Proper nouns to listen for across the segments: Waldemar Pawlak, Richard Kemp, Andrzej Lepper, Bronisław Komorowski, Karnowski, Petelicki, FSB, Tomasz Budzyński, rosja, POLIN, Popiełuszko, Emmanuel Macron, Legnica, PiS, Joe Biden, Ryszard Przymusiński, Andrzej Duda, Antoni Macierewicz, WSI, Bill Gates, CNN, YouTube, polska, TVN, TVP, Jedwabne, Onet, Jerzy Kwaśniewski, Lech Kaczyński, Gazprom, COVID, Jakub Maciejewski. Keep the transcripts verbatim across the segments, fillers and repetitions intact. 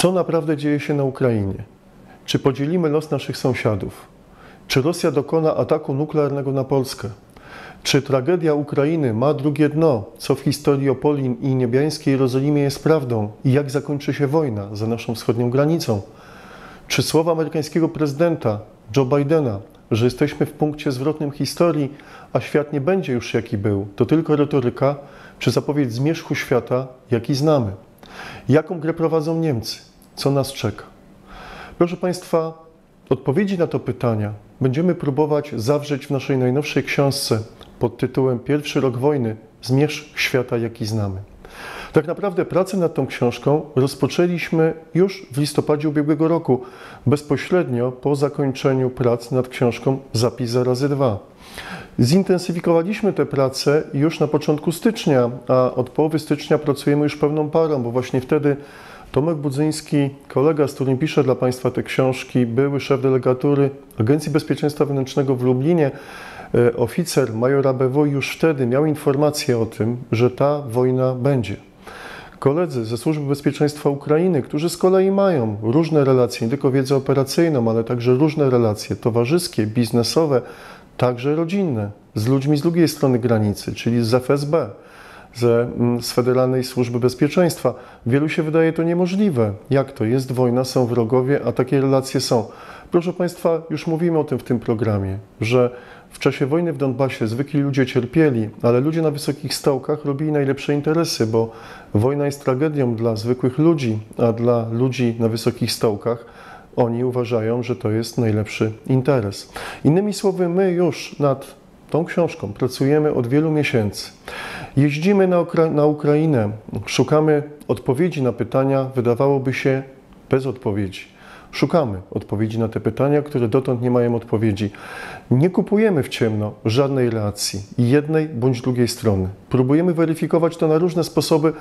co naprawdę dzieje się na Ukrainie? Czy podzielimy los naszych sąsiadów? Czy Rosja dokona ataku nuklearnego na Polskę? Czy tragedia Ukrainy ma drugie dno, co w historii o POLIN i niebiańskiej Jerozolimie jest prawdą i jak zakończy się wojna za naszą wschodnią granicą? Czy słowa amerykańskiego prezydenta Joe Bidena, że jesteśmy w punkcie zwrotnym historii, a świat nie będzie już jaki był, to tylko retoryka, czy zapowiedź zmierzchu świata, jaki znamy? Jaką grę prowadzą Niemcy? Co nas czeka? Proszę Państwa, odpowiedzi na to pytania będziemy próbować zawrzeć w naszej najnowszej książce pod tytułem Pierwszy rok wojny – Zmierzch świata, jaki znamy. Tak naprawdę pracę nad tą książką rozpoczęliśmy już w listopadzie ubiegłego roku, bezpośrednio po zakończeniu prac nad książką Zapis zarazy dwa. Zintensyfikowaliśmy te prace już na początku stycznia, a od połowy stycznia pracujemy już pełną parą, bo właśnie wtedy Tomek Budzyński, kolega, z którym piszę dla Państwa te książki, były szef delegatury Agencji Bezpieczeństwa Wewnętrznego w Lublinie, oficer major A B W, już wtedy miał informację o tym, że ta wojna będzie. Koledzy ze Służby Bezpieczeństwa Ukrainy, którzy z kolei mają różne relacje, nie tylko wiedzę operacyjną, ale także różne relacje towarzyskie, biznesowe, także rodzinne, z ludźmi z drugiej strony granicy, czyli z F S B, ze, z Federalnej Służby Bezpieczeństwa. Wielu się wydaje to niemożliwe. Jak to? Jest wojna, są wrogowie, a takie relacje są. Proszę Państwa, już mówimy o tym w tym programie, że w czasie wojny w Donbasie zwykli ludzie cierpieli, ale ludzie na wysokich stołkach robili najlepsze interesy, bo wojna jest tragedią dla zwykłych ludzi, a dla ludzi na wysokich stołkach oni uważają, że to jest najlepszy interes. Innymi słowy, my już nad tą książką pracujemy od wielu miesięcy. Jeździmy na, Ukra- na Ukrainę, szukamy odpowiedzi na pytania, wydawałoby się bez odpowiedzi. Szukamy odpowiedzi na te pytania, które dotąd nie mają odpowiedzi. Nie kupujemy w ciemno żadnej reakcji jednej bądź drugiej strony. Próbujemy weryfikować to na różne sposoby,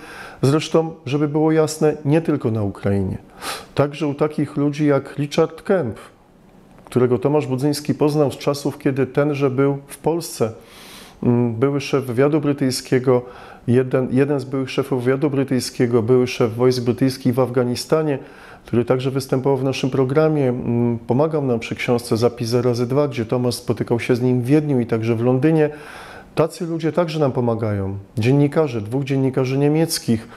zresztą, żeby było jasne, nie tylko na Ukrainie. Także u takich ludzi jak Richard Kemp, którego Tomasz Budzyński poznał z czasów, kiedy tenże był w Polsce. Były szef wywiadu brytyjskiego, jeden, jeden z byłych szefów wywiadu brytyjskiego, były szef wojsk brytyjskich w Afganistanie, który także występował w naszym programie, pomagał nam przy książce Zapis zarazy dwa, gdzie Tomasz spotykał się z nim w Wiedniu i także w Londynie. Tacy ludzie także nam pomagają. Dziennikarze, dwóch dziennikarzy niemieckich,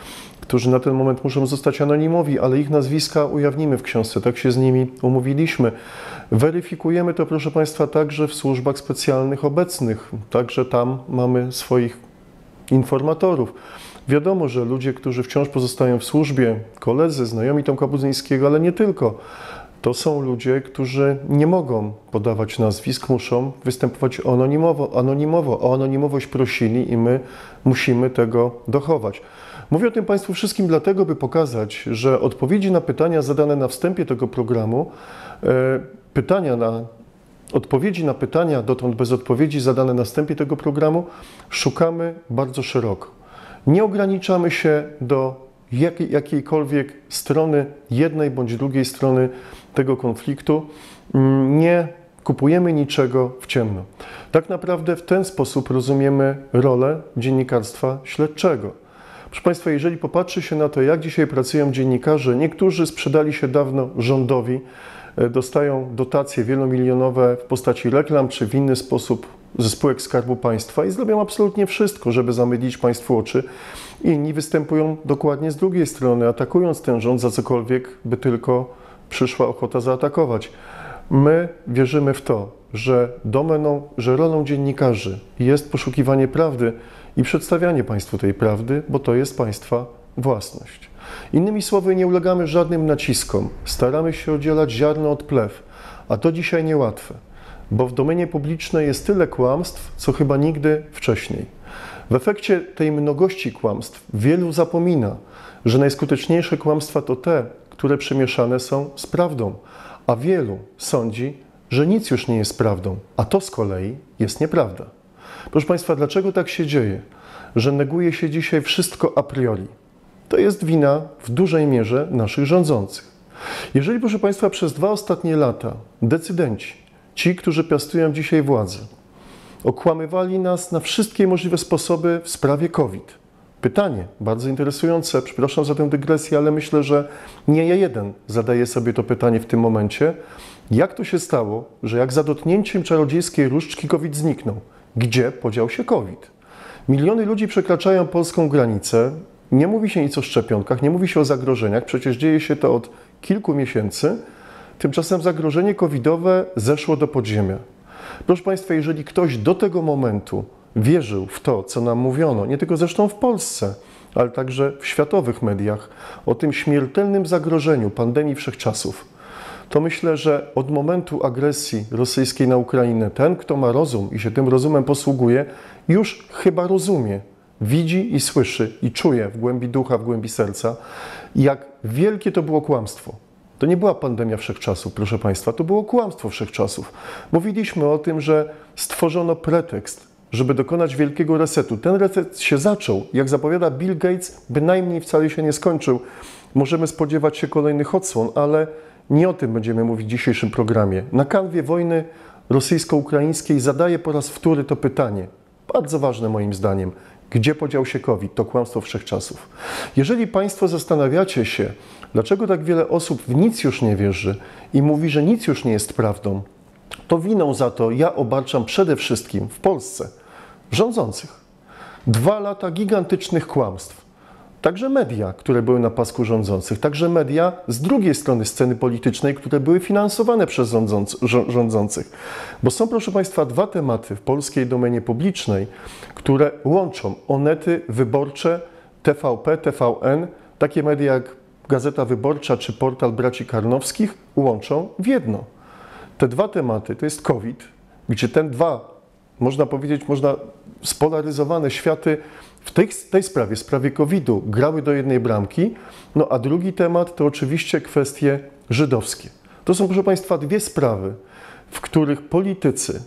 którzy na ten moment muszą zostać anonimowi, ale ich nazwiska ujawnimy w książce, tak się z nimi umówiliśmy. Weryfikujemy to, proszę Państwa, także w służbach specjalnych obecnych, także tam mamy swoich informatorów. Wiadomo, że ludzie, którzy wciąż pozostają w służbie, koledzy, znajomi Tomka Budzyńskiego, ale nie tylko, to są ludzie, którzy nie mogą podawać nazwisk, muszą występować anonimowo, anonimowo. O anonimowość prosili i my musimy tego dochować. Mówię o tym Państwu wszystkim dlatego, by pokazać, że odpowiedzi na pytania zadane na wstępie tego programu, pytania na, odpowiedzi na pytania dotąd bez odpowiedzi zadane na wstępie tego programu szukamy bardzo szeroko. Nie ograniczamy się do jakiej, jakiejkolwiek strony, jednej bądź drugiej strony tego konfliktu. Nie kupujemy niczego w ciemno. Tak naprawdę w ten sposób rozumiemy rolę dziennikarstwa śledczego. Proszę Państwa, jeżeli popatrzy się na to, jak dzisiaj pracują dziennikarze, niektórzy sprzedali się dawno rządowi, dostają dotacje wielomilionowe w postaci reklam czy w inny sposób ze spółek Skarbu Państwa i zrobią absolutnie wszystko, żeby zamydlić Państwu oczy. Inni występują dokładnie z drugiej strony, atakując ten rząd za cokolwiek, by tylko przyszła ochota zaatakować. My wierzymy w to, że domeną, że rolą dziennikarzy jest poszukiwanie prawdy i przedstawianie Państwu tej prawdy, bo to jest Państwa własność. Innymi słowy, nie ulegamy żadnym naciskom. Staramy się oddzielać ziarno od plew, a to dzisiaj niełatwe, bo w domenie publicznej jest tyle kłamstw, co chyba nigdy wcześniej. W efekcie tej mnogości kłamstw wielu zapomina, że najskuteczniejsze kłamstwa to te, które przemieszane są z prawdą, a wielu sądzi, że nic już nie jest prawdą, a to z kolei jest nieprawda. Proszę Państwa, dlaczego tak się dzieje, że neguje się dzisiaj wszystko a priori? To jest wina w dużej mierze naszych rządzących. Jeżeli, proszę Państwa, przez dwa ostatnie lata decydenci, ci, którzy piastują dzisiaj władzę, okłamywali nas na wszystkie możliwe sposoby w sprawie COVID, Pytanie bardzo interesujące, przepraszam za tę dygresję, ale myślę, że nie ja jeden zadaję sobie to pytanie w tym momencie. Jak to się stało, że jak za dotknięciem czarodziejskiej różdżki COVID zniknął? Gdzie podział się COVID? Miliony ludzi przekraczają polską granicę, nie mówi się nic o szczepionkach, nie mówi się o zagrożeniach, przecież dzieje się to od kilku miesięcy. Tymczasem zagrożenie covidowe zeszło do podziemia. Proszę Państwa, jeżeli ktoś do tego momentu wierzył w to, co nam mówiono, nie tylko zresztą w Polsce, ale także w światowych mediach, o tym śmiertelnym zagrożeniu pandemii wszechczasów, to myślę, że od momentu agresji rosyjskiej na Ukrainę ten, kto ma rozum i się tym rozumem posługuje, już chyba rozumie, widzi i słyszy i czuje w głębi ducha, w głębi serca, jak wielkie to było kłamstwo. To nie była pandemia wszechczasów, proszę Państwa, to było kłamstwo wszechczasów. Mówiliśmy o tym, że stworzono pretekst, żeby dokonać wielkiego resetu. Ten reset się zaczął, jak zapowiada Bill Gates, bynajmniej wcale się nie skończył. Możemy spodziewać się kolejnych odsłon, ale nie o tym będziemy mówić w dzisiejszym programie. Na kanwie wojny rosyjsko-ukraińskiej zadaję po raz wtóry to pytanie, bardzo ważne moim zdaniem. Gdzie podział się COVID? To kłamstwo wszechczasów. Jeżeli Państwo zastanawiacie się, dlaczego tak wiele osób w nic już nie wierzy i mówi, że nic już nie jest prawdą, to winą za to ja obarczam przede wszystkim w Polsce rządzących. Dwa lata gigantycznych kłamstw. Także media, które były na pasku rządzących, także media z drugiej strony sceny politycznej, które były finansowane przez rządzących. Bo są, proszę Państwa, dwa tematy w polskiej domenie publicznej, które łączą onety wyborcze T V P, T V N, takie media jak Gazeta Wyborcza czy portal Braci Karnowskich łączą w jedno. Te dwa tematy to jest COVID, gdzie ten dwa, można powiedzieć, można spolaryzowane światy w tej, tej sprawie, sprawie kowida, grały do jednej bramki. No a drugi temat to oczywiście kwestie żydowskie. To są, proszę Państwa, dwie sprawy, w których politycy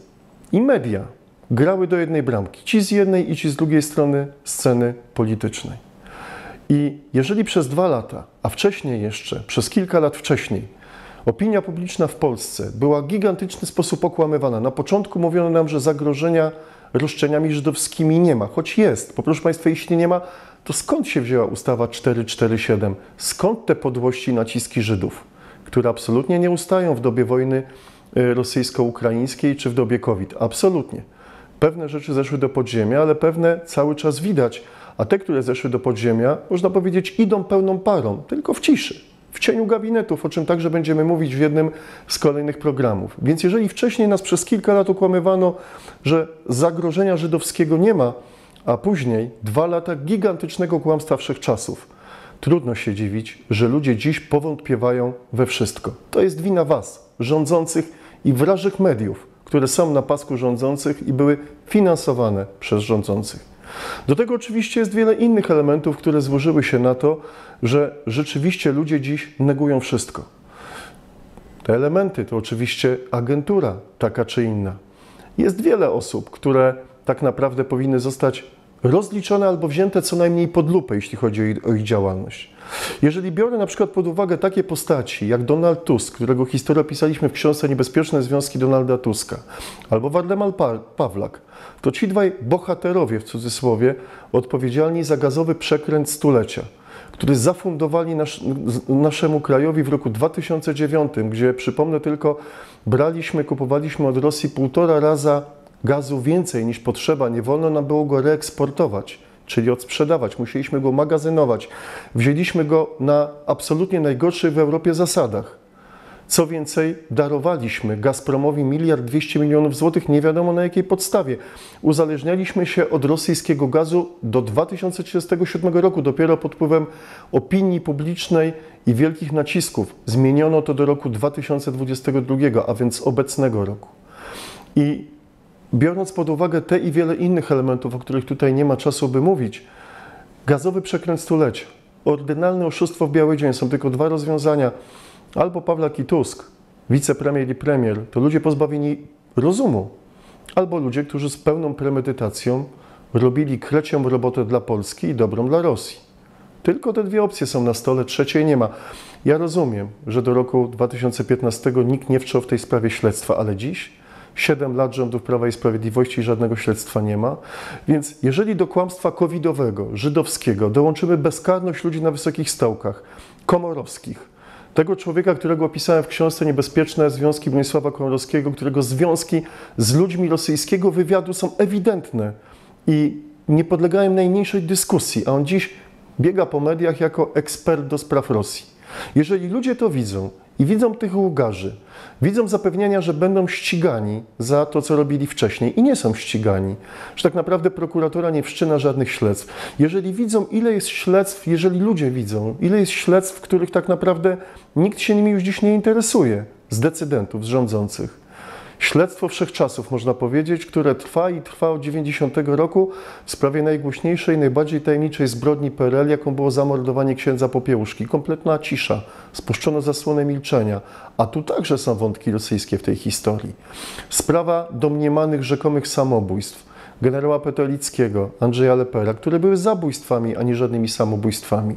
i media grały do jednej bramki. Ci z jednej i ci z drugiej strony sceny politycznej. I jeżeli przez dwa lata, a wcześniej jeszcze, przez kilka lat wcześniej, opinia publiczna w Polsce była w gigantyczny sposób okłamywana. Na początku mówiono nam, że zagrożenia roszczeniami żydowskimi nie ma, choć jest. Bo proszę Państwa, jeśli nie ma, to skąd się wzięła ustawa cztery cztery siedem? Skąd te podłości i naciski Żydów, które absolutnie nie ustają w dobie wojny rosyjsko-ukraińskiej czy w dobie COVID? Absolutnie. Pewne rzeczy zeszły do podziemia, ale pewne cały czas widać. A te, które zeszły do podziemia, można powiedzieć, idą pełną parą, tylko w ciszy. W cieniu gabinetów, o czym także będziemy mówić w jednym z kolejnych programów. Więc jeżeli wcześniej nas przez kilka lat okłamywano, że zagrożenia żydowskiego nie ma, a później dwa lata gigantycznego kłamstwa wszechczasów, trudno się dziwić, że ludzie dziś powątpiewają we wszystko. To jest wina Was, rządzących i wrażych mediów, które są na pasku rządzących i były finansowane przez rządzących. Do tego oczywiście jest wiele innych elementów, które złożyły się na to, że rzeczywiście ludzie dziś negują wszystko. Te elementy to oczywiście agentura taka czy inna. Jest wiele osób, które tak naprawdę powinny zostać rozliczone albo wzięte co najmniej pod lupę, jeśli chodzi o ich działalność. Jeżeli biorę na przykład pod uwagę takie postaci jak Donald Tusk, którego historię pisaliśmy w książce Niebezpieczne związki Donalda Tuska, albo Waldemar Pawlak, to ci dwaj bohaterowie, w cudzysłowie, odpowiedzialni za gazowy przekręt stulecia, który zafundowali nasz, naszemu krajowi w roku dwa tysiące dziewiątym, gdzie, przypomnę tylko, braliśmy, kupowaliśmy od Rosji półtora raza gazu więcej niż potrzeba, nie wolno nam było go reeksportować, czyli odsprzedawać, musieliśmy go magazynować. Wzięliśmy go na absolutnie najgorszych w Europie zasadach. Co więcej, darowaliśmy Gazpromowi miliard dwieście milionów złotych, nie wiadomo na jakiej podstawie. Uzależnialiśmy się od rosyjskiego gazu do dwa tysiące trzydziestego siódmego roku, dopiero pod wpływem opinii publicznej i wielkich nacisków. Zmieniono to do roku dwa tysiące dwudziestego drugiego, a więc obecnego roku. I biorąc pod uwagę te i wiele innych elementów, o których tutaj nie ma czasu, by mówić, gazowy przekręt stulecia, ordynalne oszustwo w biały dzień, są tylko dwa rozwiązania. Albo Pawlak i Tusk, wicepremier i premier, to ludzie pozbawieni rozumu, albo ludzie, którzy z pełną premedytacją robili krecią robotę dla Polski i dobrą dla Rosji. Tylko te dwie opcje są na stole, trzeciej nie ma. Ja rozumiem, że do roku dwa tysiące piętnastego nikt nie wszczął w tej sprawie śledztwa, ale dziś siedem lat rządów Prawa i Sprawiedliwości i żadnego śledztwa nie ma. Więc jeżeli do kłamstwa covidowego, żydowskiego dołączymy bezkarność ludzi na wysokich stołkach, Komorowskich, tego człowieka, którego opisałem w książce Niebezpieczne związki Bronisława Komorowskiego, którego związki z ludźmi rosyjskiego wywiadu są ewidentne i nie podlegają najmniejszej dyskusji, a on dziś biega po mediach jako ekspert do spraw Rosji. Jeżeli ludzie to widzą i widzą tych łgarzy, widzą zapewnienia, że będą ścigani za to, co robili wcześniej i nie są ścigani, że tak naprawdę prokuratura nie wszczyna żadnych śledztw. Jeżeli widzą, ile jest śledztw, jeżeli ludzie widzą, ile jest śledztw, których tak naprawdę nikt się nimi już dziś nie interesuje, z decydentów, z rządzących. Śledztwo wszechczasów, można powiedzieć, które trwa i trwa od dziewięćdziesiątego roku w sprawie najgłośniejszej, najbardziej tajemniczej zbrodni P R L, jaką było zamordowanie księdza Popiełuszki. Kompletna cisza, spuszczono zasłonę milczenia, a tu także są wątki rosyjskie w tej historii. Sprawa domniemanych rzekomych samobójstw generała Petelickiego, Andrzeja Lepera, które były zabójstwami, a nie żadnymi samobójstwami.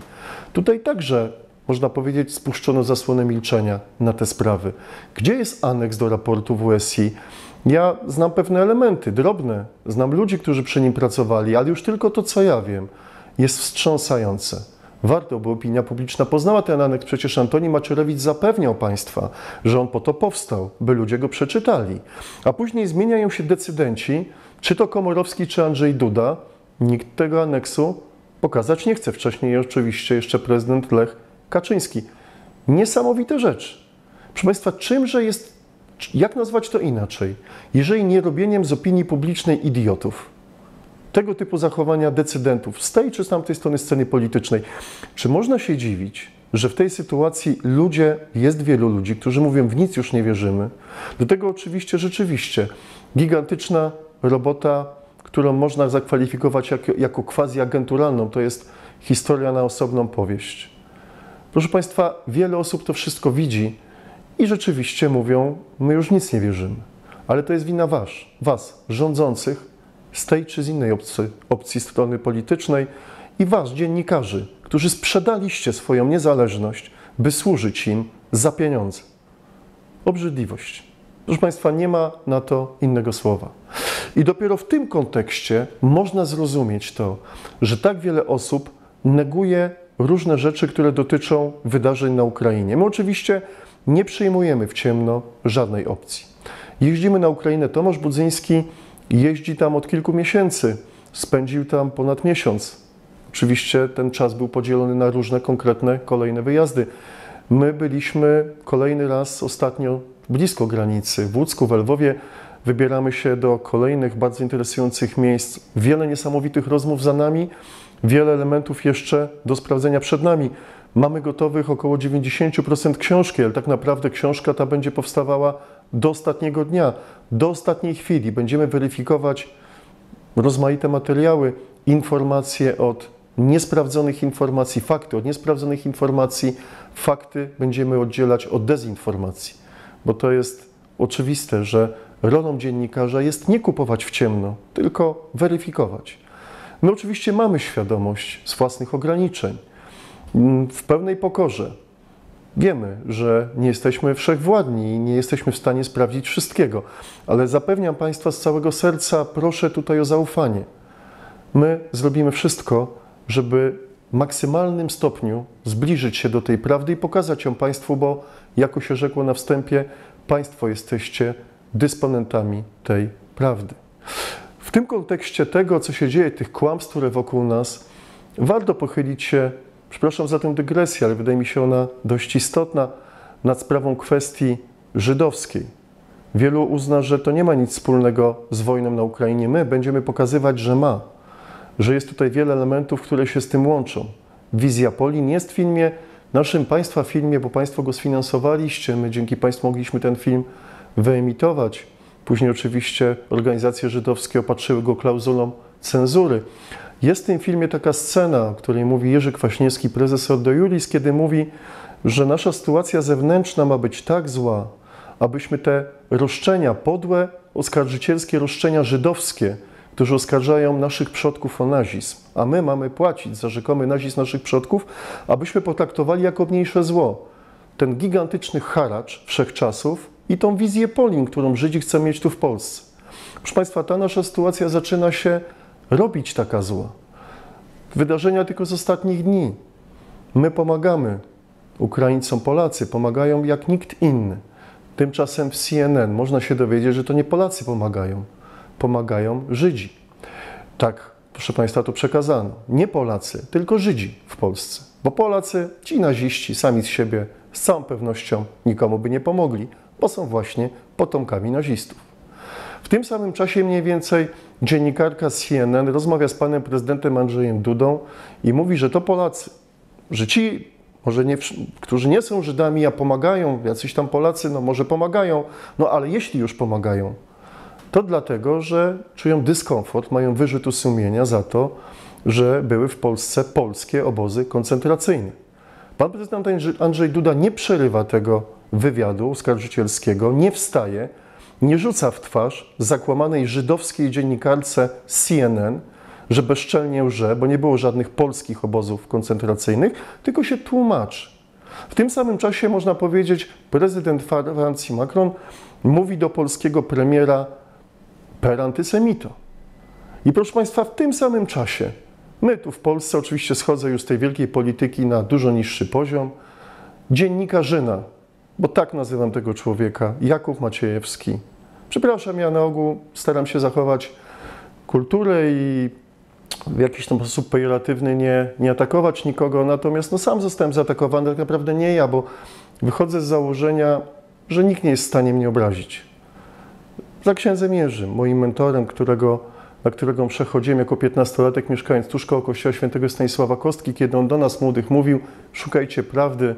Tutaj także, można powiedzieć, spuszczono zasłonę milczenia na te sprawy. Gdzie jest aneks do raportu W S I? Ja znam pewne elementy, drobne, znam ludzi, którzy przy nim pracowali, ale już tylko to, co ja wiem, jest wstrząsające. Warto, by opinia publiczna poznała ten aneks. Przecież Antoni Macierewicz zapewniał państwa, że on po to powstał, by ludzie go przeczytali. A później zmieniają się decydenci, czy to Komorowski, czy Andrzej Duda. Nikt tego aneksu pokazać nie chce. Wcześniej oczywiście jeszcze prezydent Lech Kaczyński. Niesamowite rzeczy. Proszę Państwa, czymże jest, jak nazwać to inaczej, jeżeli nie robieniem z opinii publicznej idiotów? Tego typu zachowania decydentów z tej czy z tamtej strony sceny politycznej. Czy można się dziwić, że w tej sytuacji ludzie, jest wielu ludzi, którzy mówią, w nic już nie wierzymy? Do tego oczywiście rzeczywiście gigantyczna robota, którą można zakwalifikować jako, jako quasi-agenturalną, to jest historia na osobną powieść. Proszę Państwa, wiele osób to wszystko widzi i rzeczywiście mówią, my już nic nie wierzymy. Ale to jest wina was, was rządzących z tej czy z innej opcji, opcji strony politycznej i was, dziennikarzy, którzy sprzedaliście swoją niezależność, by służyć im za pieniądze. Obrzydliwość. Proszę Państwa, nie ma na to innego słowa. I dopiero w tym kontekście można zrozumieć to, że tak wiele osób neguje różne rzeczy, które dotyczą wydarzeń na Ukrainie. My oczywiście nie przyjmujemy w ciemno żadnej opcji. Jeździmy na Ukrainę. Tomasz Budzyński jeździ tam od kilku miesięcy. Spędził tam ponad miesiąc. Oczywiście ten czas był podzielony na różne konkretne kolejne wyjazdy. My byliśmy kolejny raz ostatnio blisko granicy, w Łucku, w Lwowie. Wybieramy się do kolejnych bardzo interesujących miejsc. Wiele niesamowitych rozmów za nami. Wiele elementów jeszcze do sprawdzenia przed nami. Mamy gotowych około dziewięćdziesiąt procent książki, ale tak naprawdę książka ta będzie powstawała do ostatniego dnia, do ostatniej chwili. Będziemy weryfikować rozmaite materiały, informacje od niesprawdzonych informacji, fakty od niesprawdzonych informacji, fakty będziemy oddzielać od dezinformacji, bo to jest oczywiste, że rolą dziennikarza jest nie kupować w ciemno, tylko weryfikować. My oczywiście mamy świadomość z własnych ograniczeń. W pełnej pokorze wiemy, że nie jesteśmy wszechwładni i nie jesteśmy w stanie sprawdzić wszystkiego, ale zapewniam Państwa z całego serca, proszę tutaj o zaufanie. My zrobimy wszystko, żeby w maksymalnym stopniu zbliżyć się do tej prawdy i pokazać ją Państwu, bo jako się rzekło na wstępie, Państwo jesteście dysponentami tej prawdy. W tym kontekście tego, co się dzieje, tych kłamstw, które wokół nas, warto pochylić się, przepraszam za tę dygresję, ale wydaje mi się ona dość istotna, nad sprawą kwestii żydowskiej. Wielu uzna, że to nie ma nic wspólnego z wojną na Ukrainie. My będziemy pokazywać, że ma, że jest tutaj wiele elementów, które się z tym łączą. Wizja POLIN jest w filmie, naszym Państwa filmie, bo Państwo go sfinansowaliście. My dzięki Państwu mogliśmy ten film wyemitować. Później oczywiście organizacje żydowskie opatrzyły go klauzulą cenzury. Jest w tym filmie taka scena, o której mówi Jerzy Kwaśniewski, prezes O D O Julis, kiedy mówi, że nasza sytuacja zewnętrzna ma być tak zła, abyśmy te roszczenia, podłe, oskarżycielskie roszczenia żydowskie, którzy oskarżają naszych przodków o nazizm, a my mamy płacić za rzekomy nazizm naszych przodków, abyśmy potraktowali jako mniejsze zło. Ten gigantyczny haracz wszechczasów i tą wizję POLIN, którą Żydzi chcą mieć tu w Polsce. Proszę Państwa, ta nasza sytuacja zaczyna się robić taka zła. Wydarzenia tylko z ostatnich dni. My pomagamy. Ukraińcom Polacy pomagają jak nikt inny. Tymczasem w C N N można się dowiedzieć, że to nie Polacy pomagają. Pomagają Żydzi. Tak, proszę Państwa, to przekazano. Nie Polacy, tylko Żydzi w Polsce. Bo Polacy, ci naziści, sami z siebie z całą pewnością nikomu by nie pomogli, bo są właśnie potomkami nazistów. W tym samym czasie mniej więcej dziennikarka z C N N rozmawia z panem prezydentem Andrzejem Dudą i mówi, że to Polacy, że ci, może nie, którzy nie są Żydami, a pomagają, jacyś tam Polacy, no może pomagają, no ale jeśli już pomagają, to dlatego, że czują dyskomfort, mają wyrzuty sumienia za to, że były w Polsce polskie obozy koncentracyjne. Pan prezydent Andrzej Duda nie przerywa tego wywiadu oskarżycielskiego, nie wstaje, nie rzuca w twarz zakłamanej żydowskiej dziennikarce C N N, że bezczelnie łże, bo nie było żadnych polskich obozów koncentracyjnych, tylko się tłumaczy. W tym samym czasie można powiedzieć, prezydent Francji Macron mówi do polskiego premiera per antysemito. I proszę Państwa, w tym samym czasie my tu w Polsce, oczywiście schodzę już z tej wielkiej polityki na dużo niższy poziom, dziennikarzyna, bo tak nazywam tego człowieka, Jakub Maciejewski. Przepraszam, ja na ogół staram się zachować kulturę i w jakiś tam sposób pejoratywny nie, nie atakować nikogo, natomiast no, sam zostałem zaatakowany, tak naprawdę nie ja, bo wychodzę z założenia, że nikt nie jest w stanie mnie obrazić. Za księdzem Jerzym, moim mentorem, którego, na którego przechodziłem jako piętnastolatek, mieszkając tuż koło kościoła świętego Stanisława Kostki, kiedy on do nas młodych mówił, szukajcie prawdy,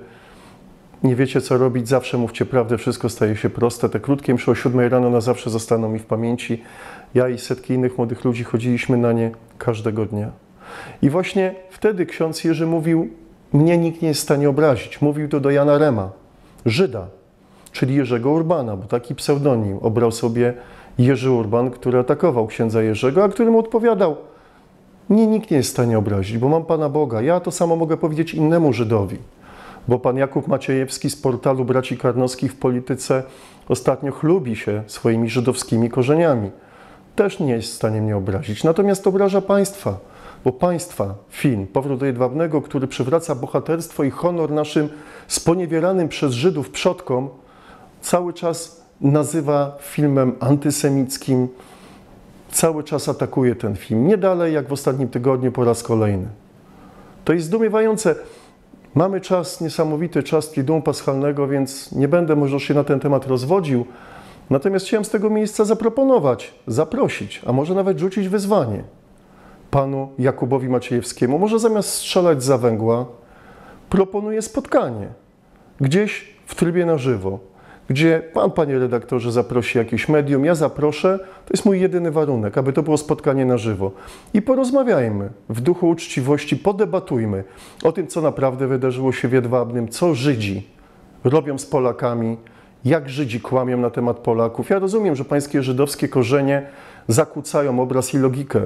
nie wiecie co robić, zawsze mówcie prawdę, wszystko staje się proste. Te krótkie mszy o siódmej rano na zawsze zostaną mi w pamięci. Ja i setki innych młodych ludzi chodziliśmy na nie każdego dnia. I właśnie wtedy ksiądz Jerzy mówił, mnie nikt nie jest w stanie obrazić. Mówił to do Jana Rema, Żyda, czyli Jerzego Urbana, bo taki pseudonim obrał sobie Jerzy Urban, który atakował księdza Jerzego, a któremu odpowiadał, mnie nikt nie jest w stanie obrazić, bo mam Pana Boga. Ja to samo mogę powiedzieć innemu Żydowi. Bo pan Jakub Maciejewski z portalu Braci Karnowskich w polityce ostatnio chlubi się swoimi żydowskimi korzeniami. Też nie jest w stanie mnie obrazić. Natomiast obraża państwa, bo państwa film Powrót do Jedwabnego, który przywraca bohaterstwo i honor naszym sponiewieranym przez Żydów przodkom, cały czas nazywa filmem antysemickim, cały czas atakuje ten film. Nie dalej jak w ostatnim tygodniu po raz kolejny. To jest zdumiewające. Mamy czas, niesamowity czas Triduum Paschalnego, więc nie będę może się na ten temat rozwodził. Natomiast chciałem z tego miejsca zaproponować, zaprosić, a może nawet rzucić wyzwanie panu Jakubowi Maciejewskiemu. Może zamiast strzelać za węgła, proponuję spotkanie gdzieś w trybie na żywo, gdzie pan, panie redaktorze, zaprosi jakieś medium, ja zaproszę. To jest mój jedyny warunek, aby to było spotkanie na żywo. I porozmawiajmy w duchu uczciwości, podebatujmy o tym, co naprawdę wydarzyło się w Jedwabnym, co Żydzi robią z Polakami, jak Żydzi kłamią na temat Polaków. Ja rozumiem, że pańskie żydowskie korzenie zakłócają obraz i logikę,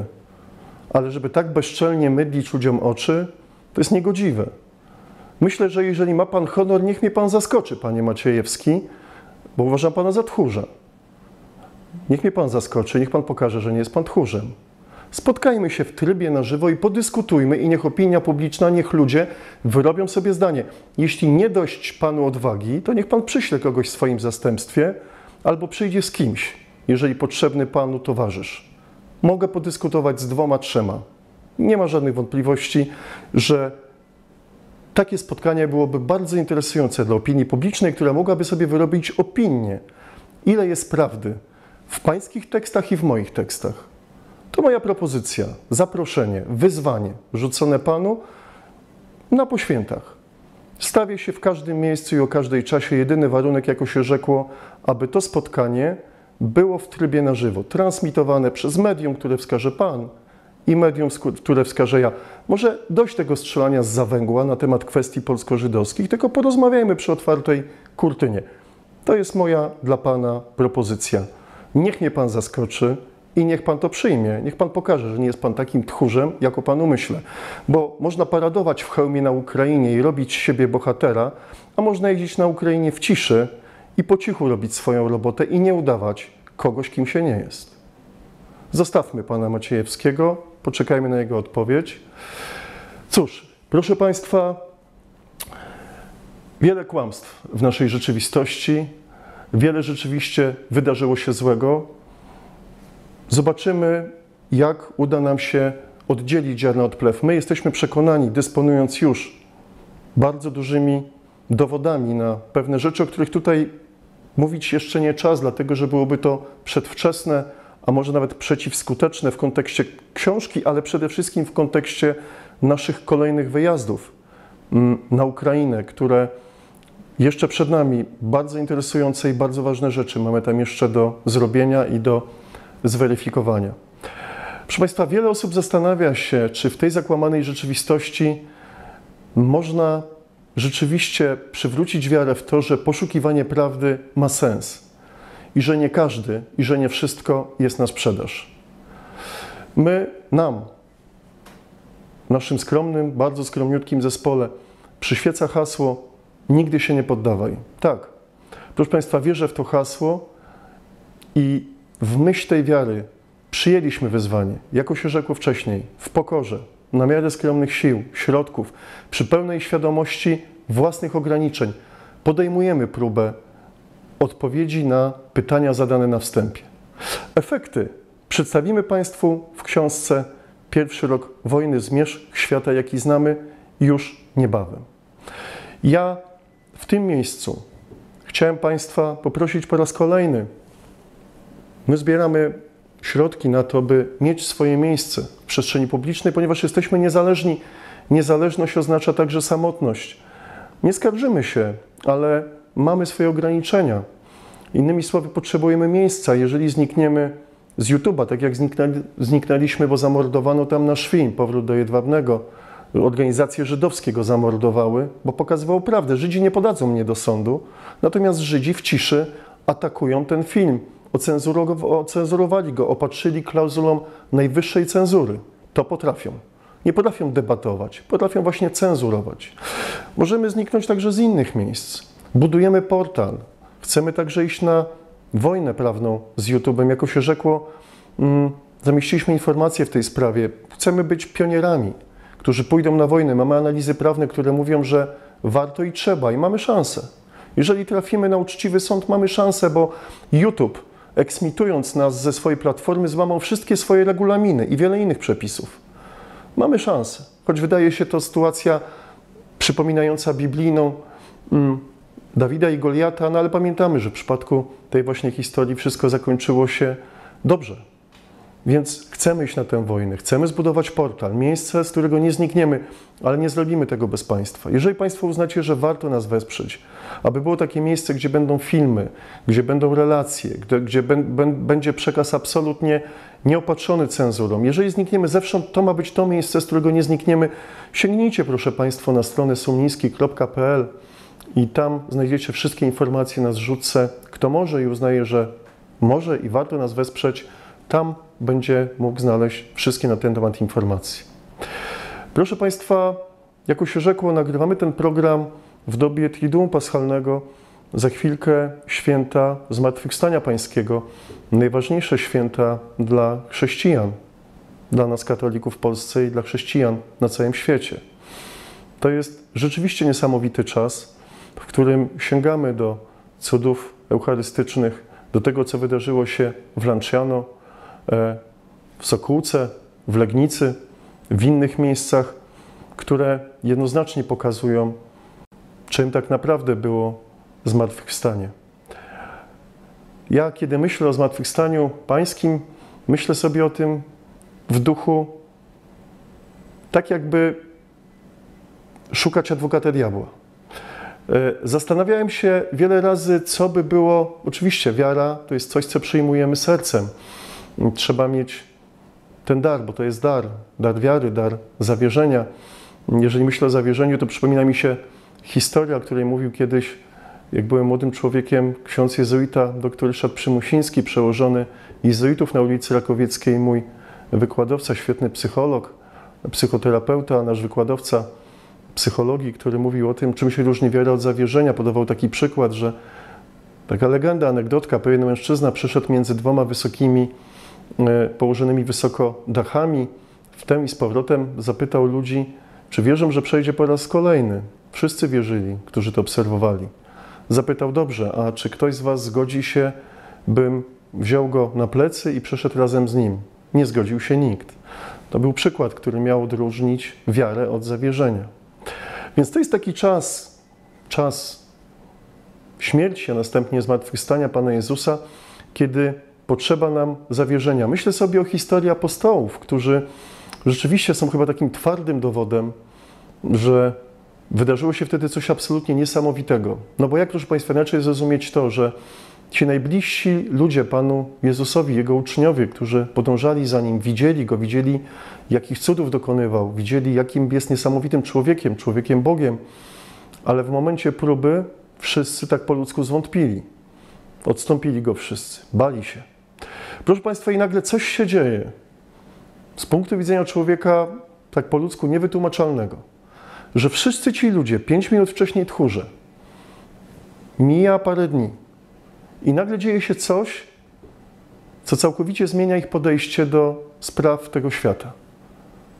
ale żeby tak bezczelnie mydlić ludziom oczy, to jest niegodziwe. Myślę, że jeżeli ma pan honor, niech mnie pan zaskoczy, panie Maciejewski, bo uważam pana za tchórza. Niech mnie pan zaskoczy, niech pan pokaże, że nie jest pan tchórzem. Spotkajmy się w trybie na żywo i podyskutujmy i niech opinia publiczna, niech ludzie wyrobią sobie zdanie. Jeśli nie dość panu odwagi, to niech pan przyśle kogoś w swoim zastępstwie albo przyjdzie z kimś, jeżeli potrzebny panu towarzysz. Mogę podyskutować z dwoma, trzema. Nie ma żadnych wątpliwości, że takie spotkanie byłoby bardzo interesujące dla opinii publicznej, która mogłaby sobie wyrobić opinię, ile jest prawdy w pańskich tekstach i w moich tekstach. To moja propozycja, zaproszenie, wyzwanie rzucone panu na poświętach. Stawię się w każdym miejscu i o każdej czasie. Jedyny warunek, jako się rzekło, aby to spotkanie było w trybie na żywo, transmitowane przez medium, które wskaże pan, i medium, które wskaże ja. Może dość tego strzelania zza węgła na temat kwestii polsko-żydowskich, tylko porozmawiajmy przy otwartej kurtynie. To jest moja dla pana propozycja. Niech mnie pan zaskoczy i niech pan to przyjmie. Niech pan pokaże, że nie jest pan takim tchórzem, jak o panu myślę. Bo można paradować w hełmie na Ukrainie i robić z siebie bohatera, a można jeździć na Ukrainie w ciszy i po cichu robić swoją robotę i nie udawać kogoś, kim się nie jest. Zostawmy pana Maciejewskiego, poczekajmy na jego odpowiedź. Cóż, proszę państwa, wiele kłamstw w naszej rzeczywistości, wiele rzeczywiście wydarzyło się złego. Zobaczymy, jak uda nam się oddzielić ziarna od plew. My jesteśmy przekonani, dysponując już bardzo dużymi dowodami na pewne rzeczy, o których tutaj mówić jeszcze nie czas, dlatego że byłoby to przedwczesne, a może nawet przeciwskuteczne w kontekście książki, ale przede wszystkim w kontekście naszych kolejnych wyjazdów na Ukrainę, które jeszcze przed nami, bardzo interesujące i bardzo ważne rzeczy mamy tam jeszcze do zrobienia i do zweryfikowania. Proszę państwa, wiele osób zastanawia się, czy w tej zakłamanej rzeczywistości można rzeczywiście przywrócić wiarę w to, że poszukiwanie prawdy ma sens i że nie każdy i że nie wszystko jest na sprzedaż. My, nam, w naszym skromnym, bardzo skromniutkim zespole przyświeca hasło "Nigdy się nie poddawaj". Tak, proszę państwa, wierzę w to hasło i w myśl tej wiary przyjęliśmy wyzwanie, jako się rzekło wcześniej, w pokorze, na miarę skromnych sił, środków, przy pełnej świadomości własnych ograniczeń. Podejmujemy próbę odpowiedzi na pytania zadane na wstępie. Efekty przedstawimy państwu w książce Pierwszy rok wojny, zmierzch świata, jaki znamy, już niebawem. Ja w tym miejscu chciałem państwa poprosić po raz kolejny. My zbieramy środki na to, by mieć swoje miejsce w przestrzeni publicznej, ponieważ jesteśmy niezależni. Niezależność oznacza także samotność. Nie skarżymy się, ale mamy swoje ograniczenia. Innymi słowy, potrzebujemy miejsca. Jeżeli znikniemy z YouTube'a, tak jak zniknęli, zniknęliśmy, bo zamordowano tam nasz film Powrót do Jedwabnego, organizacje żydowskie go zamordowały, bo pokazywał prawdę. Żydzi nie podadzą mnie do sądu, natomiast Żydzi w ciszy atakują ten film. Ocenzurowali go, opatrzyli klauzulą najwyższej cenzury. To potrafią. Nie potrafią debatować, potrafią właśnie cenzurować. Możemy zniknąć także z innych miejsc. Budujemy portal. Chcemy także iść na wojnę prawną z YouTube'em. Jako się rzekło, zamieściliśmy informacje w tej sprawie. Chcemy być pionierami, którzy pójdą na wojnę. Mamy analizy prawne, które mówią, że warto i trzeba i mamy szansę. Jeżeli trafimy na uczciwy sąd, mamy szansę, bo YouTube, eksmitując nas ze swojej platformy, złamał wszystkie swoje regulaminy i wiele innych przepisów. Mamy szansę, choć wydaje się to sytuacja przypominająca biblijną mm, Dawida i Goliata, no ale pamiętamy, że w przypadku tej właśnie historii wszystko zakończyło się dobrze. Więc chcemy iść na tę wojnę, chcemy zbudować portal, miejsce, z którego nie znikniemy, ale nie zrobimy tego bez państwa. Jeżeli państwo uznacie, że warto nas wesprzeć, aby było takie miejsce, gdzie będą filmy, gdzie będą relacje, gdzie, gdzie będzie przekaz absolutnie nieopatrzony cenzurą. Jeżeli znikniemy zewsząd, to ma być to miejsce, z którego nie znikniemy. Sięgnijcie, proszę państwo, na stronę sumnijski kropka p l i tam znajdziecie wszystkie informacje na zrzutce. Kto może i uznaje, że może i warto nas wesprzeć, tam będzie mógł znaleźć wszystkie na ten temat informacje. Proszę państwa, jak już się rzekło, nagrywamy ten program w dobie Triduum Paschalnego. Za chwilkę święta Zmartwychwstania Pańskiego. Najważniejsze święta dla chrześcijan, dla nas katolików w Polsce i dla chrześcijan na całym świecie. To jest rzeczywiście niesamowity czas, w którym sięgamy do cudów eucharystycznych, do tego, co wydarzyło się w Lanciano, w Sokółce, w Legnicy, w innych miejscach, które jednoznacznie pokazują, czym tak naprawdę było zmartwychwstanie. Ja, kiedy myślę o zmartwychwstaniu pańskim, myślę sobie o tym w duchu, tak jakby szukać adwokata diabła. Zastanawiałem się wiele razy, co by było. Oczywiście wiara to jest coś, co przyjmujemy sercem. Trzeba mieć ten dar, bo to jest dar, dar wiary, dar zawierzenia. Jeżeli myślę o zawierzeniu, to przypomina mi się historia, o której mówił kiedyś, jak byłem młodym człowiekiem, ksiądz jezuita dr Ryszard Przymusiński, przełożony jezuitów na ulicy Rakowieckiej, mój wykładowca, świetny psycholog, psychoterapeuta, nasz wykładowca psychologii, który mówił o tym, czym się różni wiara od zawierzenia. Podawał taki przykład, że Taka legenda, anegdotka, pewien mężczyzna przeszedł między dwoma wysokimi, położonymi wysoko dachami, wtem i z powrotem zapytał ludzi, czy wierzą, że przejdzie po raz kolejny. Wszyscy wierzyli, którzy to obserwowali. Zapytał, dobrze, a czy ktoś z was zgodzi się, bym wziął go na plecy i przeszedł razem z nim? Nie zgodził się nikt. To był przykład, który miał odróżnić wiarę od zawierzenia. Więc to jest taki czas, czas śmierci, a następnie zmartwychwstania Pana Jezusa, kiedy potrzeba nam zawierzenia. Myślę sobie o historii apostołów, którzy rzeczywiście są chyba takim twardym dowodem, że wydarzyło się wtedy coś absolutnie niesamowitego. No bo jak, proszę Państwa, inaczej zrozumieć to, że ci najbliżsi ludzie Panu Jezusowi, Jego uczniowie, którzy podążali za Nim, widzieli Go, widzieli, jakich cudów dokonywał, widzieli, jakim jest niesamowitym człowiekiem, człowiekiem Bogiem, ale w momencie próby wszyscy tak po ludzku zwątpili. Odstąpili Go wszyscy, bali się. Proszę Państwa, i nagle coś się dzieje z punktu widzenia człowieka, tak po ludzku, niewytłumaczalnego, że wszyscy ci ludzie pięć minut wcześniej tchórze, mija parę dni, i nagle dzieje się coś, co całkowicie zmienia ich podejście do spraw tego świata.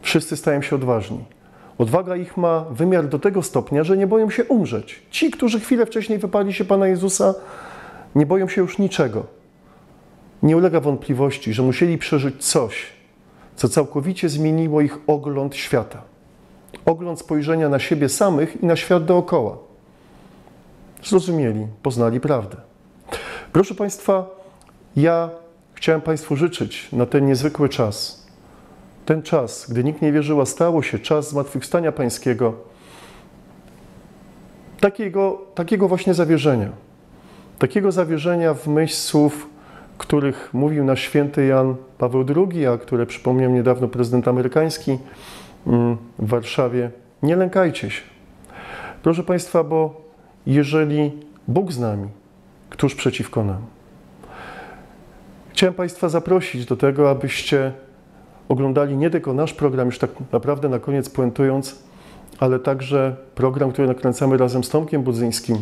Wszyscy stają się odważni. Odwaga ich ma wymiar do tego stopnia, że nie boją się umrzeć. Ci, którzy chwilę wcześniej wyparli się Pana Jezusa, nie boją się już niczego. Nie ulega wątpliwości, że musieli przeżyć coś, co całkowicie zmieniło ich ogląd świata. Ogląd spojrzenia na siebie samych i na świat dookoła. Zrozumieli, poznali prawdę. Proszę Państwa, ja chciałem Państwu życzyć na ten niezwykły czas, ten czas, gdy nikt nie wierzył, a stało się, czas zmartwychwstania Pańskiego, takiego, takiego właśnie zawierzenia, takiego zawierzenia w myśl słów, których mówił nasz święty Jan Paweł drugi, a które przypomniał niedawno prezydent amerykański w Warszawie. Nie lękajcie się. Proszę Państwa, bo jeżeli Bóg z nami, któż przeciwko nam? Chciałem Państwa zaprosić do tego, abyście oglądali nie tylko nasz program, już tak naprawdę na koniec puentując, ale także program, który nakręcamy razem z Tomkiem Budzyńskim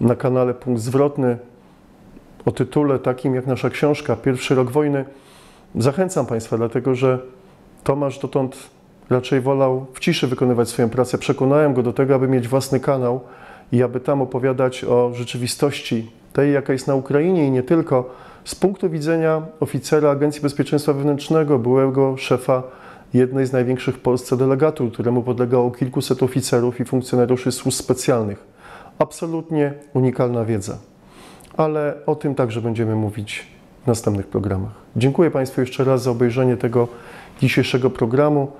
na kanale Punkt Zwrotny o tytule takim jak nasza książka Pierwszy rok wojny. Zachęcam Państwa, dlatego że Tomasz dotąd raczej wolał w ciszy wykonywać swoją pracę. Przekonałem go do tego, aby mieć własny kanał i aby tam opowiadać o rzeczywistości tej, jaka jest na Ukrainie i nie tylko, z punktu widzenia oficera Agencji Bezpieczeństwa Wewnętrznego, byłego szefa jednej z największych w Polsce delegatur, któremu podlegało kilkuset oficerów i funkcjonariuszy służb specjalnych. Absolutnie unikalna wiedza. Ale o tym także będziemy mówić w następnych programach. Dziękuję Państwu jeszcze raz za obejrzenie tego dzisiejszego programu,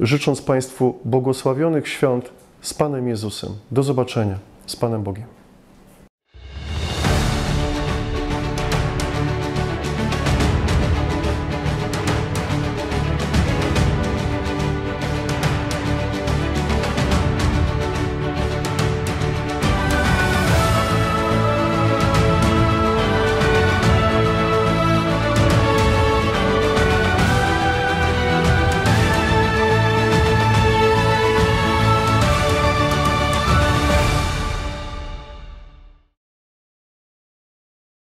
życząc Państwu błogosławionych świąt z Panem Jezusem. Do zobaczenia. Z Panem Bogiem.